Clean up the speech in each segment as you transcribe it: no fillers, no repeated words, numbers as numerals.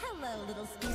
Hello, little spirit.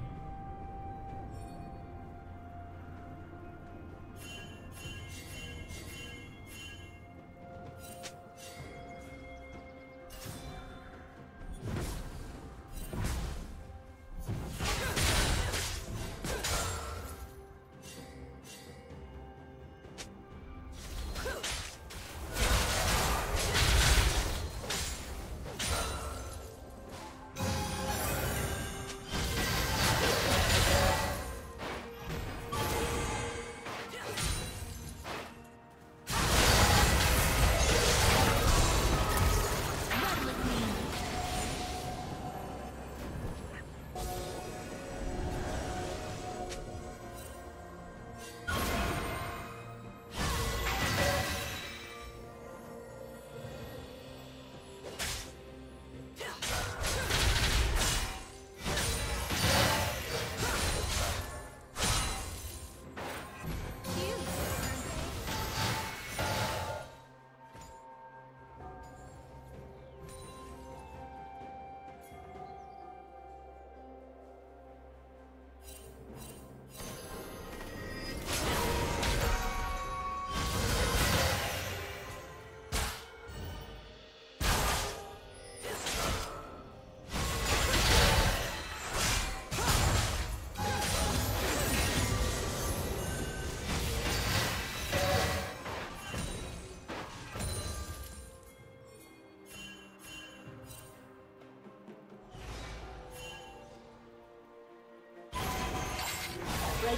The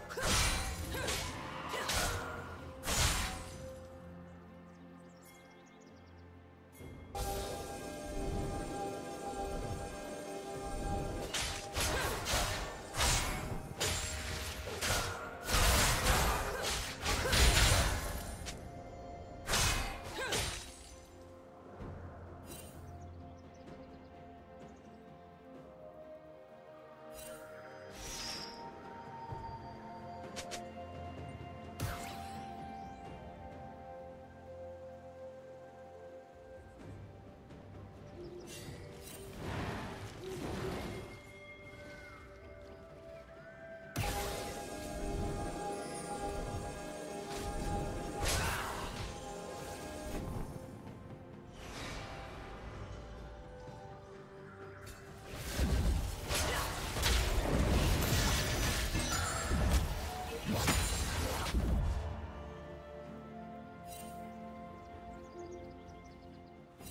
Red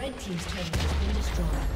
Red team's turret has been destroyed.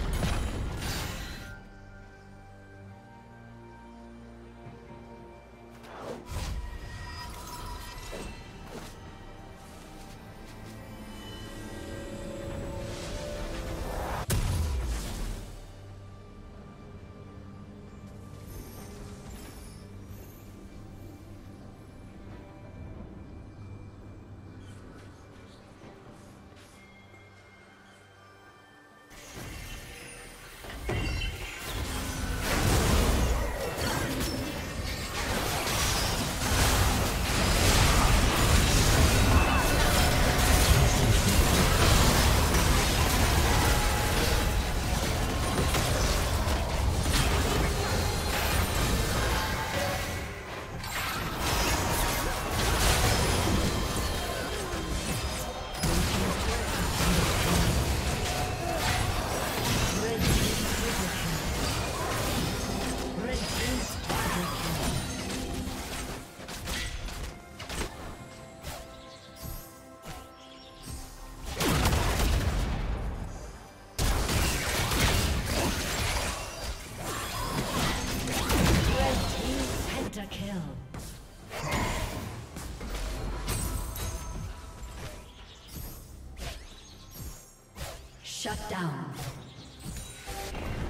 Shut down.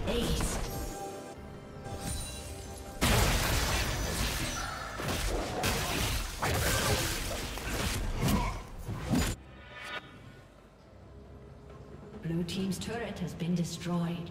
Ace. Blue team's turret has been destroyed.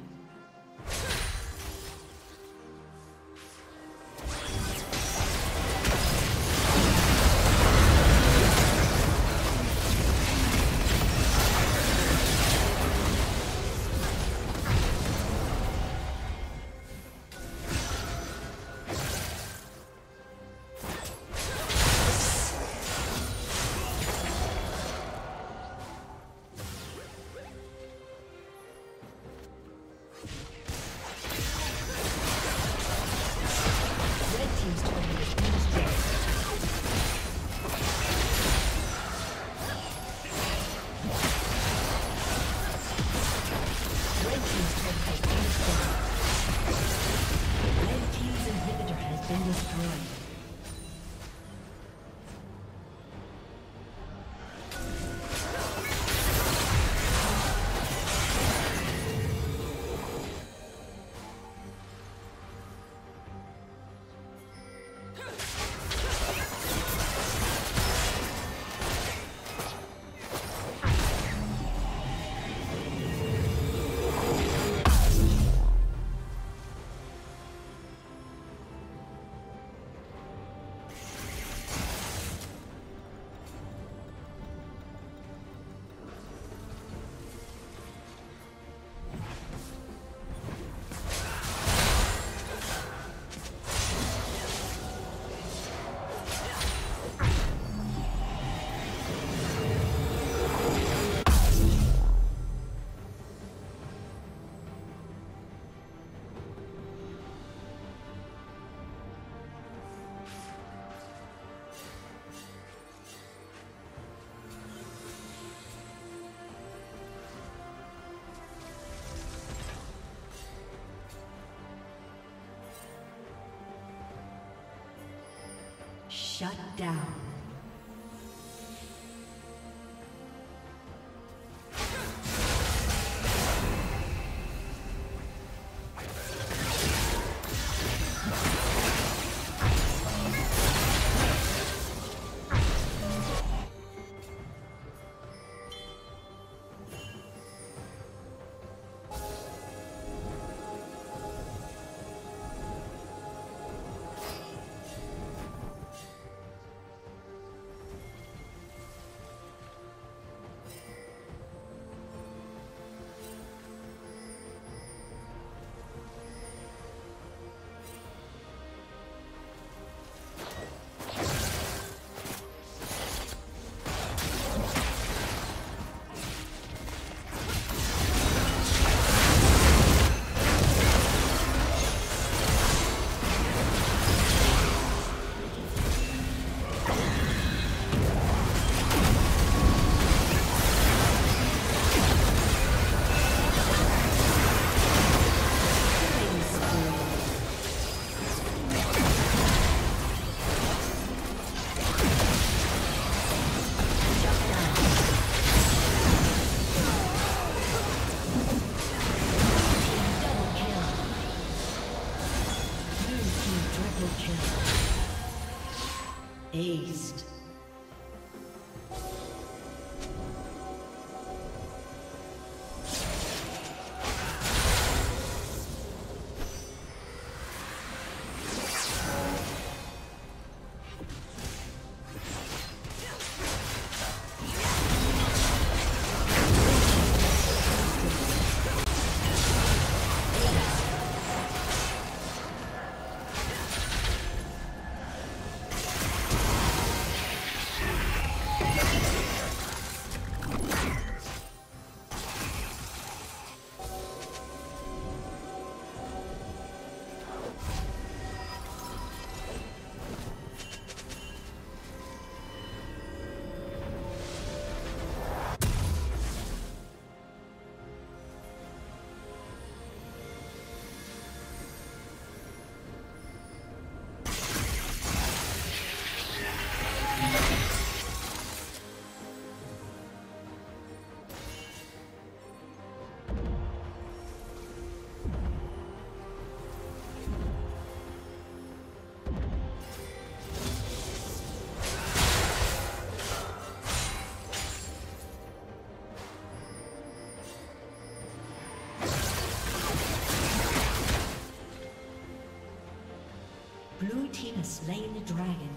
Shut down. Aced. Slain the dragon.